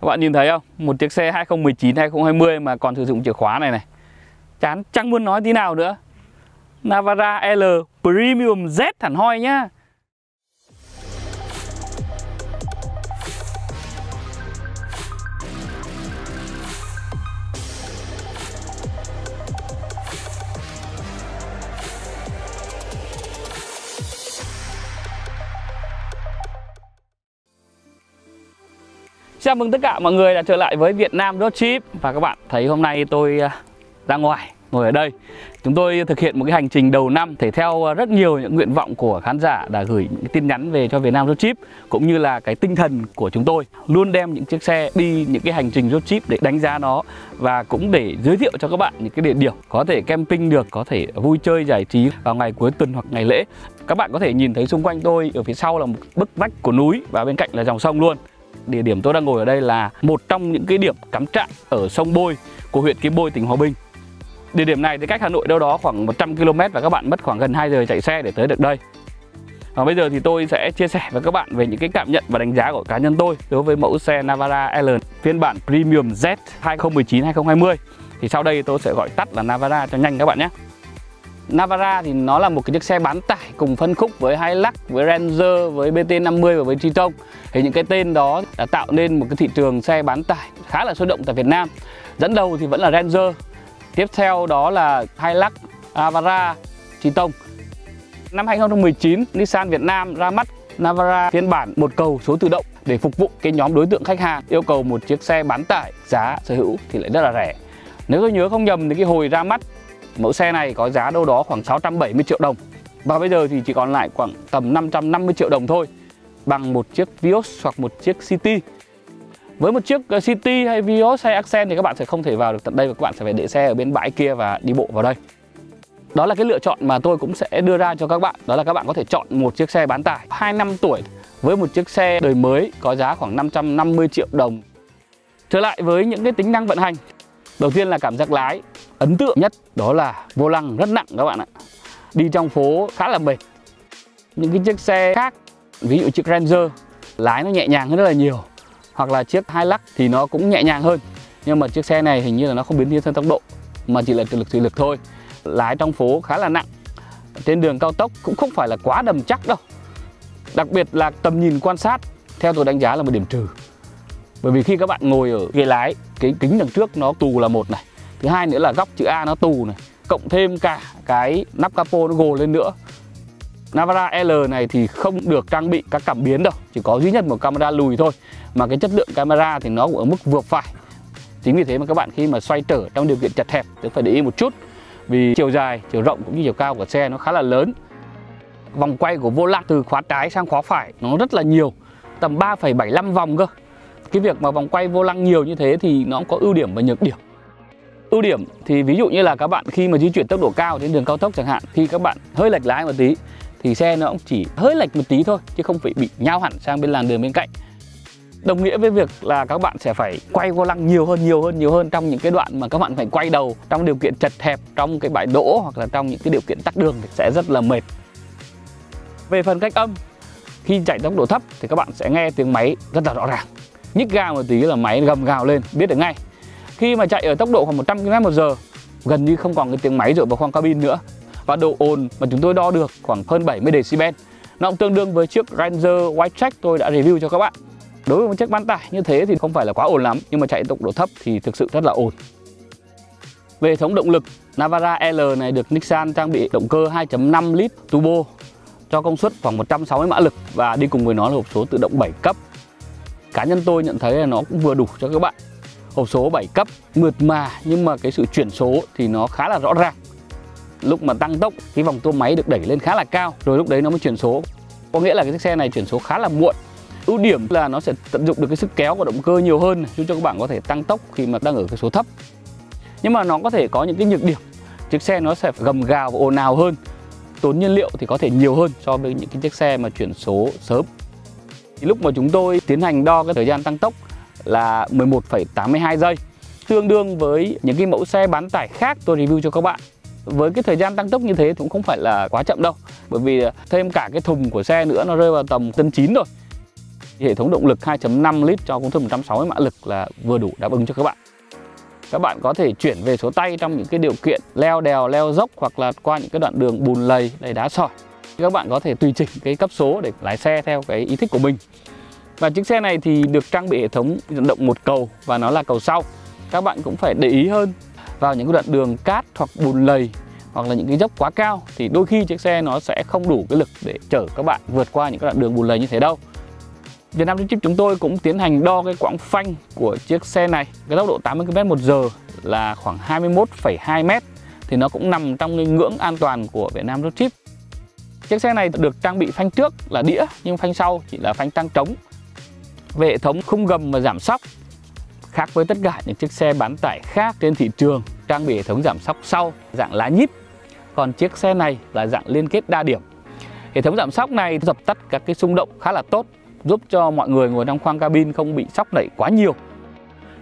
Các bạn nhìn thấy không? Một chiếc xe 2019, 2020 mà còn sử dụng chìa khóa này này. Chán, chẳng muốn nói tí nào nữa. Navara L Premium Z hẳn hoi nhá. Chào mừng tất cả mọi người đã trở lại với Vietnam Road Trip. Và các bạn thấy hôm nay tôi ra ngoài, ngồi ở đây. Chúng tôi thực hiện một cái hành trình đầu năm thể theo rất nhiều những nguyện vọng của khán giả đã gửi những tin nhắn về cho Vietnam Road Trip, cũng như là cái tinh thần của chúng tôi luôn đem những chiếc xe đi những cái hành trình road trip để đánh giá nó và cũng để giới thiệu cho các bạn những cái địa điểm có thể camping được, có thể vui chơi giải trí vào ngày cuối tuần hoặc ngày lễ. Các bạn có thể nhìn thấy xung quanh tôi ở phía sau là một bức vách của núi và bên cạnh là dòng sông luôn. Địa điểm tôi đang ngồi ở đây là một trong những cái điểm cắm trại ở sông Bôi của huyện Kim Bôi, tỉnh Hòa Bình. Địa điểm này thì cách Hà Nội đâu đó khoảng 100 km và các bạn mất khoảng gần 2 giờ chạy xe để tới được đây. Và bây giờ thì tôi sẽ chia sẻ với các bạn về những cái cảm nhận và đánh giá của cá nhân tôi đối với mẫu xe Navara L phiên bản Premium Z 2019-2020. Thì sau đây tôi sẽ gọi tắt là Navara cho nhanh các bạn nhé. Navara thì nó là một cái chiếc xe bán tải cùng phân khúc với Hilux, với Ranger, với BT50 và với Triton. Thì những cái tên đó đã tạo nên một cái thị trường xe bán tải khá là sôi động tại Việt Nam. Dẫn đầu thì vẫn là Ranger, tiếp theo đó là Hilux, Navara, Triton. Năm 2019, Nissan Việt Nam ra mắt Navara phiên bản một cầu số tự động để phục vụ cái nhóm đối tượng khách hàng yêu cầu một chiếc xe bán tải giá sở hữu thì lại rất là rẻ. Nếu tôi nhớ không nhầm thì cái hồi ra mắt mẫu xe này có giá đâu đó khoảng 670 triệu đồng. Và bây giờ thì chỉ còn lại khoảng tầm 550 triệu đồng thôi, bằng một chiếc Vios hoặc một chiếc City. Với một chiếc City hay Vios hay Accent thì các bạn sẽ không thể vào được tận đây, và các bạn sẽ phải để xe ở bên bãi kia và đi bộ vào đây. Đó là cái lựa chọn mà tôi cũng sẽ đưa ra cho các bạn. Đó là các bạn có thể chọn một chiếc xe bán tải 2 năm tuổi với một chiếc xe đời mới có giá khoảng 550 triệu đồng. Trở lại với những cái tính năng vận hành. Đầu tiên là cảm giác lái. Ấn tượng nhất đó là vô lăng rất nặng các bạn ạ. Đi trong phố khá là mệt. Những cái chiếc xe khác, ví dụ chiếc Ranger, lái nó nhẹ nhàng hơn rất là nhiều. Hoặc là chiếc Hilux thì nó cũng nhẹ nhàng hơn. Nhưng mà chiếc xe này hình như là nó không biến thiên sang tốc độ, mà chỉ là thủy lực thôi. Lái trong phố khá là nặng. Trên đường cao tốc cũng không phải là quá đầm chắc đâu. Đặc biệt là tầm nhìn quan sát, theo tôi đánh giá là một điểm trừ. Bởi vì khi các bạn ngồi ở ghế lái, cái kính đằng trước nó tù là một này, thứ hai nữa là góc chữ A nó tù này, cộng thêm cả cái nắp capo nó gồ lên nữa. Navara L này thì không được trang bị các cảm biến đâu, chỉ có duy nhất một camera lùi thôi. Mà cái chất lượng camera thì nó cũng ở mức vừa phải. Chính vì thế mà các bạn khi mà xoay trở trong điều kiện chật hẹp thì phải để ý một chút, vì chiều dài, chiều rộng cũng như chiều cao của xe nó khá là lớn. Vòng quay của vô lăng từ khóa trái sang khóa phải nó rất là nhiều, tầm 3,75 vòng cơ. Cái việc mà vòng quay vô lăng nhiều như thế thì nó có ưu điểm và nhược điểm. Ưu điểm thì ví dụ như là các bạn khi mà di chuyển tốc độ cao trên đường cao tốc chẳng hạn, khi các bạn hơi lệch lái một tí thì xe nó cũng chỉ hơi lệch một tí thôi, chứ không phải bị nhao hẳn sang bên làn đường bên cạnh. Đồng nghĩa với việc là các bạn sẽ phải quay vô lăng nhiều hơn trong những cái đoạn mà các bạn phải quay đầu trong điều kiện chật hẹp, trong cái bãi đỗ hoặc là trong những cái điều kiện tắc đường thì sẽ rất là mệt. Về phần cách âm, khi chạy tốc độ thấp thì các bạn sẽ nghe tiếng máy rất là rõ ràng. Nhích ga một tí là máy gầm gào lên, biết được ngay. Khi mà chạy ở tốc độ khoảng 100 km/h, gần như không còn cái tiếng máy rội vào khoang cabin nữa. Và độ ồn mà chúng tôi đo được khoảng hơn 70 decibel. Nó cũng tương đương với chiếc Ranger Wildtrak tôi đã review cho các bạn. Đối với một chiếc bán tải như thế thì không phải là quá ồn lắm, nhưng mà chạy tốc độ thấp thì thực sự rất là ồn. Về hệ thống động lực, Navara L này được Nissan trang bị động cơ 2.5 lít turbo cho công suất khoảng 160 mã lực và đi cùng với nó là hộp số tự động 7 cấp. Cá nhân tôi nhận thấy là nó cũng vừa đủ cho các bạn. Hộp số 7 cấp mượt mà, nhưng mà cái sự chuyển số thì nó khá là rõ ràng. Lúc mà tăng tốc, cái vòng tua máy được đẩy lên khá là cao, rồi lúc đấy nó mới chuyển số. Có nghĩa là cái chiếc xe này chuyển số khá là muộn. Ưu điểm là nó sẽ tận dụng được cái sức kéo của động cơ nhiều hơn, giúp cho các bạn có thể tăng tốc khi mà đang ở cái số thấp. Nhưng mà nó có thể có những cái nhược điểm. Chiếc xe nó sẽ gầm gào và ồn ào hơn. Tốn nhiên liệu thì có thể nhiều hơn so với những cái chiếc xe mà chuyển số sớm. Lúc mà chúng tôi tiến hành đo cái thời gian tăng tốc là 11,82 giây, tương đương với những cái mẫu xe bán tải khác tôi review cho các bạn. Với cái thời gian tăng tốc như thế cũng không phải là quá chậm đâu, bởi vì thêm cả cái thùng của xe nữa nó rơi vào tầm tấn 9 rồi. Hệ thống động lực 2.5 lít cho công suất 160 mã lực là vừa đủ đáp ứng cho các bạn. Các bạn có thể chuyển về số tay trong những cái điều kiện leo đèo, leo dốc hoặc là qua những cái đoạn đường bùn lầy đầy đá sỏi. Các bạn có thể tùy chỉnh cái cấp số để lái xe theo cái ý thích của mình. Và chiếc xe này thì được trang bị hệ thống dẫn động một cầu và nó là cầu sau. Các bạn cũng phải để ý hơn vào những cái đoạn đường cát hoặc bùn lầy hoặc là những cái dốc quá cao thì đôi khi chiếc xe nó sẽ không đủ cái lực để chở các bạn vượt qua những cái đoạn đường bùn lầy như thế đâu. Việt Nam Road Trip chúng tôi cũng tiến hành đo cái quãng phanh của chiếc xe này. Cái tốc độ 80 km/h là khoảng 21,2 m thì nó cũng nằm trong cái ngưỡng an toàn của Việt Nam Road Trip. Chiếc xe này được trang bị phanh trước là đĩa nhưng phanh sau chỉ là phanh tang trống. Về hệ thống khung gầm và giảm sóc, khác với tất cả những chiếc xe bán tải khác trên thị trường, trang bị hệ thống giảm sóc sau dạng lá nhíp, còn chiếc xe này là dạng liên kết đa điểm. Hệ thống giảm sóc này dập tắt các cái xung động khá là tốt, giúp cho mọi người ngồi trong khoang cabin không bị sóc đẩy quá nhiều.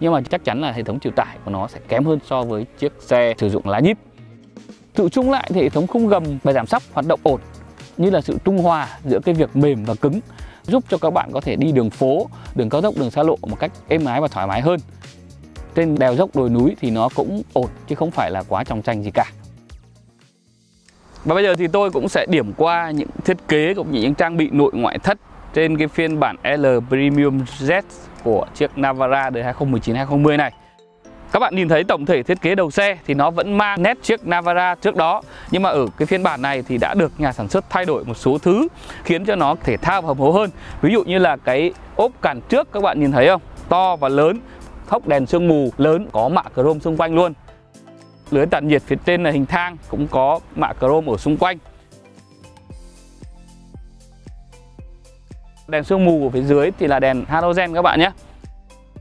Nhưng mà chắc chắn là hệ thống chịu tải của nó sẽ kém hơn so với chiếc xe sử dụng lá nhíp. Tự chung lại thì hệ thống khung gầm và giảm sóc hoạt động ổn, như là sự trung hòa giữa cái việc mềm và cứng, giúp cho các bạn có thể đi đường phố, đường cao tốc, đường xa lộ một cách êm ái và thoải mái hơn. Trên đèo dốc đồi núi thì nó cũng ổn chứ không phải là quá chòng chành gì cả. Và bây giờ thì tôi cũng sẽ điểm qua những thiết kế cũng như những trang bị nội ngoại thất trên cái phiên bản L Premium Z của chiếc Navara đời 2019-2020 này. Các bạn nhìn thấy tổng thể thiết kế đầu xe thì nó vẫn mang nét chiếc Navara trước đó, nhưng mà ở cái phiên bản này thì đã được nhà sản xuất thay đổi một số thứ khiến cho nó thể thao và hợp hố hơn. Ví dụ như là cái ốp cản trước các bạn nhìn thấy không? To và lớn, hốc đèn sương mù lớn có mạ chrome xung quanh luôn. Lưới tản nhiệt phía trên là hình thang cũng có mạ chrome ở xung quanh. Đèn sương mù ở phía dưới thì là đèn halogen các bạn nhé.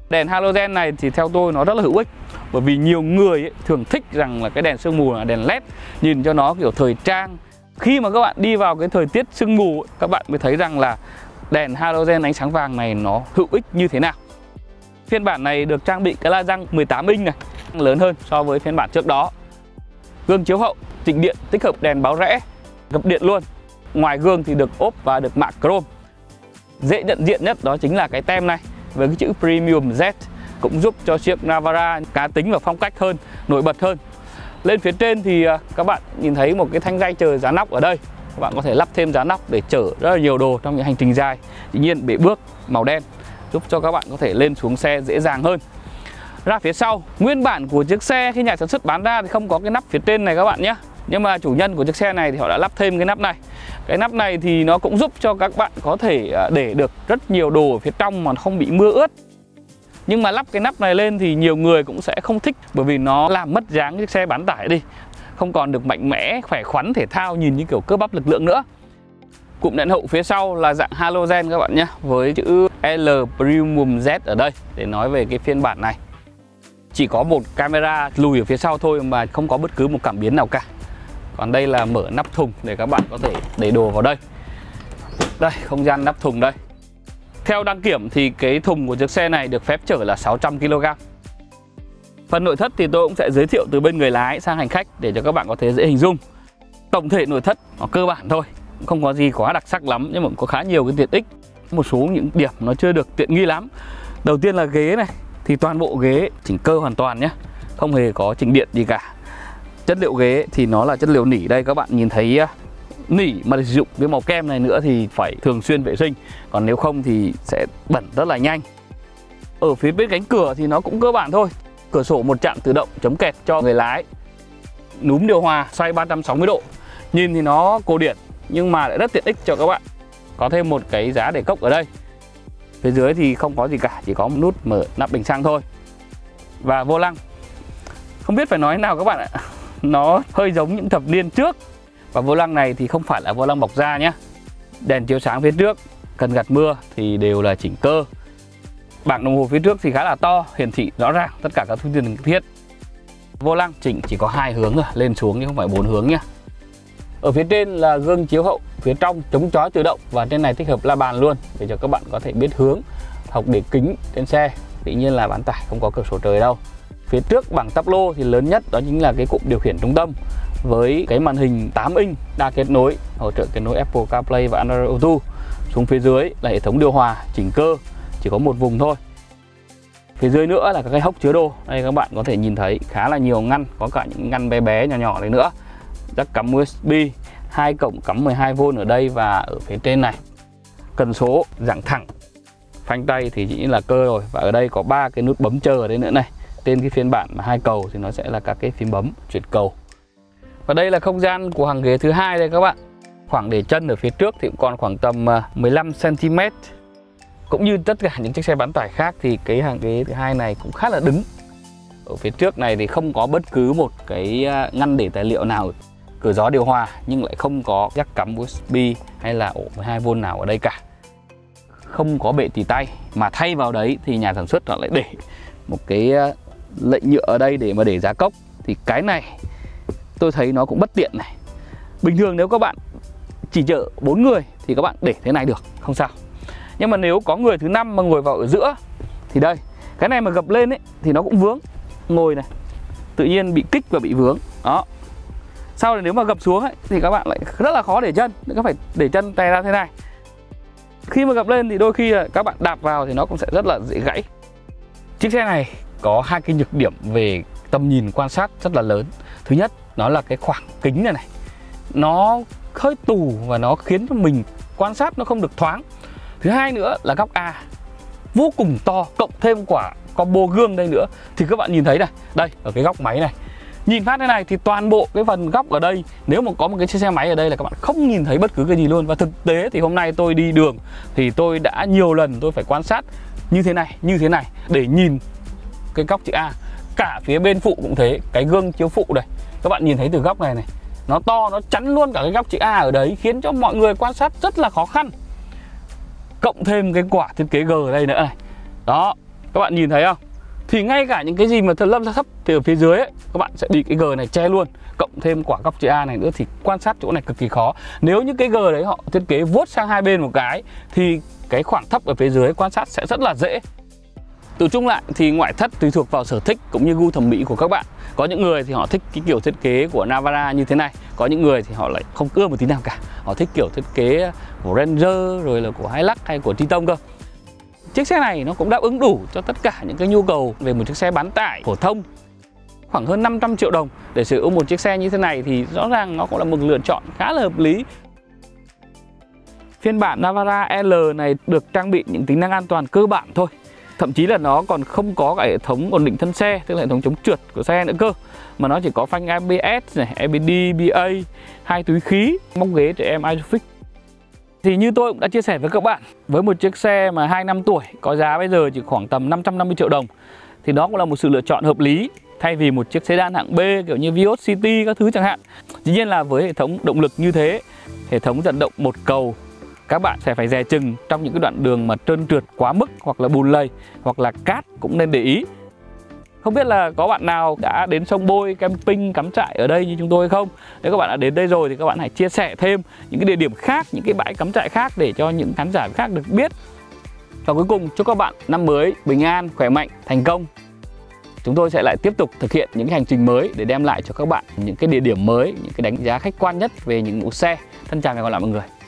Đèn halogen này thì theo tôi nó rất là hữu ích, bởi vì nhiều người ấy thường thích rằng là cái đèn sương mù là đèn led, nhìn cho nó kiểu thời trang. Khi mà các bạn đi vào cái thời tiết sương mù ấy, các bạn mới thấy rằng là đèn halogen ánh sáng vàng này nó hữu ích như thế nào. Phiên bản này được trang bị cái la răng 18 inch này, lớn hơn so với phiên bản trước đó. Gương chiếu hậu chỉnh điện tích hợp đèn báo rẽ, gập điện luôn. Ngoài gương thì được ốp và được mạ chrome. Dễ nhận diện nhất đó chính là cái tem này với cái chữ Premium Z, cũng giúp cho chiếc Navara cá tính và phong cách hơn, nổi bật hơn. Lên phía trên thì các bạn nhìn thấy một cái thanh ray chờ giá nóc ở đây. Các bạn có thể lắp thêm giá nóc để chở rất là nhiều đồ trong những hành trình dài. Tuy nhiên bể bước màu đen giúp cho các bạn có thể lên xuống xe dễ dàng hơn. Ra phía sau, nguyên bản của chiếc xe khi nhà sản xuất bán ra thì không có cái nắp phía trên này các bạn nhé. Nhưng mà chủ nhân của chiếc xe này thì họ đã lắp thêm cái nắp này. Cái nắp này thì nó cũng giúp cho các bạn có thể để được rất nhiều đồ ở phía trong mà không bị mưa ướt. Nhưng mà lắp cái nắp này lên thì nhiều người cũng sẽ không thích, bởi vì nó làm mất dáng chiếc xe bán tải đi, không còn được mạnh mẽ, khỏe khoắn, thể thao, nhìn như kiểu cơ bắp lực lượng nữa. Cụm đèn hậu phía sau là dạng halogen các bạn nhé, với chữ L Premium Z ở đây để nói về cái phiên bản này. Chỉ có một camera lùi ở phía sau thôi mà không có bất cứ một cảm biến nào cả. Còn đây là mở nắp thùng để các bạn có thể để đồ vào đây. Đây, không gian nắp thùng đây. Theo đăng kiểm thì cái thùng của chiếc xe này được phép chở là 600 kg. Phần nội thất thì tôi cũng sẽ giới thiệu từ bên người lái sang hành khách để cho các bạn có thể dễ hình dung. Tổng thể nội thất nó cơ bản thôi, không có gì quá đặc sắc lắm, nhưng mà cũng có khá nhiều cái tiện ích. Một số những điểm nó chưa được tiện nghi lắm. Đầu tiên là ghế này, thì toàn bộ ghế chỉnh cơ hoàn toàn nhé, không hề có chỉnh điện gì cả. Chất liệu ghế thì nó là chất liệu nỉ đây, các bạn nhìn thấy nỉ mà để sử dụng với màu kem này nữa thì phải thường xuyên vệ sinh, còn nếu không thì sẽ bẩn rất là nhanh. Ở phía bên cánh cửa thì nó cũng cơ bản thôi, cửa sổ một chạm tự động chống kẹt cho người lái, núm điều hòa xoay 360 độ, nhìn thì nó cổ điển nhưng mà lại rất tiện ích cho các bạn. Có thêm một cái giá để cốc ở đây. Phía dưới thì không có gì cả, chỉ có một nút mở nắp bình xăng thôi. Và vô lăng không biết phải nói thế nào các bạn ạ, nó hơi giống những thập niên trước. Và vô lăng này thì không phải là vô lăng bọc da nhé. Đèn chiếu sáng phía trước, cần gạt mưa thì đều là chỉnh cơ. Bảng đồng hồ phía trước thì khá là to, hiển thị rõ ràng tất cả các thông tin cần thiết. Vô lăng chỉnh chỉ có 2 hướng thôi, lên xuống chứ không phải 4 hướng nhé. Ở phía trên là gương chiếu hậu, phía trong chống chói tự động và trên này tích hợp la bàn luôn để cho các bạn có thể biết hướng, học để kính trên xe. Tuy nhiên là bán tải không có cửa sổ trời đâu. Phía trước bảng táp lô thì lớn nhất đó chính là cái cụm điều khiển trung tâm với cái màn hình 8 inch đa kết nối hỗ trợ kết nối Apple CarPlay và Android Auto. Xuống phía dưới là hệ thống điều hòa chỉnh cơ, chỉ có một vùng thôi. Phía dưới nữa là các cái hốc chứa đồ. Đây các bạn có thể nhìn thấy khá là nhiều ngăn, có cả những ngăn bé bé nhỏ nhỏ này nữa. Jack cắm USB, hai cổng cắm 12V ở đây và ở phía trên này. Cần số dạng thẳng. Phanh tay thì chỉ là cơ rồi, và ở đây có ba cái nút bấm chờ ở đây nữa này. Trên cái phiên bản mà 2 cầu thì nó sẽ là các cái phím bấm chuyển cầu. Và đây là không gian của hàng ghế thứ hai đây các bạn. Khoảng để chân ở phía trước thì cũng còn khoảng tầm 15 cm. Cũng như tất cả những chiếc xe bán tải khác thì cái hàng ghế thứ hai này cũng khá là đứng. Ở phía trước này thì không có bất cứ một cái ngăn để tài liệu nào, cửa gió điều hòa nhưng lại không có jack cắm USB hay là ổ 12V nào ở đây cả. Không có bệ tì tay, mà thay vào đấy thì nhà sản xuất họ lại để một cái lệnh nhựa ở đây để mà để giá cốc. Thì cái này tôi thấy nó cũng bất tiện này. Bình thường nếu các bạn chỉ chở 4 người thì các bạn để thế này được, không sao. Nhưng mà nếu có người thứ 5 mà ngồi vào ở giữa thì đây, cái này mà gập lên ấy thì nó cũng vướng. Ngồi này, tự nhiên bị kích và bị vướng. Đó. Sau này nếu mà gập xuống ấy thì các bạn lại rất là khó để chân, các phải để chân tè ra thế này. Khi mà gập lên thì đôi khi là các bạn đạp vào thì nó cũng sẽ rất là dễ gãy. Chiếc xe này có hai cái nhược điểm về tầm nhìn quan sát rất là lớn. Thứ nhất, nó là cái khoảng kính này này. Nó hơi tù và nó khiến cho mình quan sát nó không được thoáng. Thứ hai nữa là góc A vô cùng to, cộng thêm quả combo gương đây nữa thì các bạn nhìn thấy này, đây ở cái góc máy này. Nhìn phát thế này thì toàn bộ cái phần góc ở đây, nếu mà có một cái chiếc xe máy ở đây là các bạn không nhìn thấy bất cứ cái gì luôn. Và thực tế thì hôm nay tôi đi đường thì tôi đã nhiều lần tôi phải quan sát như thế này để nhìn cái góc chữ A. Cả phía bên phụ cũng thế, cái gương chiếu phụ đây, các bạn nhìn thấy từ góc này này, nó to, nó chắn luôn cả cái góc chữ A ở đấy, khiến cho mọi người quan sát rất là khó khăn. Cộng thêm cái quả thiết kế G ở đây nữa này. Đó, các bạn nhìn thấy không? Thì ngay cả những cái gì mà lâm ra thấp thì ở phía dưới ấy, các bạn sẽ bị cái G này che luôn. Cộng thêm quả góc chữ A này nữa thì quan sát chỗ này cực kỳ khó. Nếu như cái G đấy họ thiết kế vuốt sang hai bên một cái thì cái khoảng thấp ở phía dưới quan sát sẽ rất là dễ. Tự chung lại thì ngoại thất tùy thuộc vào sở thích cũng như gu thẩm mỹ của các bạn. Có những người thì họ thích cái kiểu thiết kế của Navara như thế này, có những người thì họ lại không ưa một tí nào cả. Họ thích kiểu thiết kế của Ranger rồi là của Hilux hay của Triton cơ. Chiếc xe này nó cũng đáp ứng đủ cho tất cả những cái nhu cầu về một chiếc xe bán tải phổ thông. Khoảng hơn 500 triệu đồng để sở hữu một chiếc xe như thế này thì rõ ràng nó cũng là một lựa chọn khá là hợp lý. Phiên bản Navara L này được trang bị những tính năng an toàn cơ bản thôi. Thậm chí là nó còn không có cả hệ thống ổn định thân xe, tức là hệ thống chống trượt của xe nữa cơ. Mà nó chỉ có phanh ABS, này, EBD, BA, 2 túi khí, móc ghế trẻ em Isofix. Thì như tôi cũng đã chia sẻ với các bạn, với một chiếc xe mà 2 năm tuổi có giá bây giờ chỉ khoảng tầm 550 triệu đồng thì đó cũng là một sự lựa chọn hợp lý thay vì một chiếc sedan hạng B kiểu như Vios, City các thứ chẳng hạn. Dĩ nhiên là với hệ thống động lực như thế, hệ thống dẫn động 1 cầu, các bạn sẽ phải dè chừng trong những cái đoạn đường mà trơn trượt quá mức hoặc là bùn lầy hoặc là cát cũng nên để ý. Không biết là có bạn nào đã đến sông Bôi camping cắm trại ở đây như chúng tôi hay không? Nếu các bạn đã đến đây rồi thì các bạn hãy chia sẻ thêm những cái địa điểm khác, những cái bãi cắm trại khác để cho những khán giả khác được biết. Và cuối cùng chúc các bạn năm mới bình an, khỏe mạnh, thành công. Chúng tôi sẽ lại tiếp tục thực hiện những cái hành trình mới để đem lại cho các bạn những cái địa điểm mới, những cái đánh giá khách quan nhất về những mẫu xe. Thân chào và hẹn gặp lại mọi người.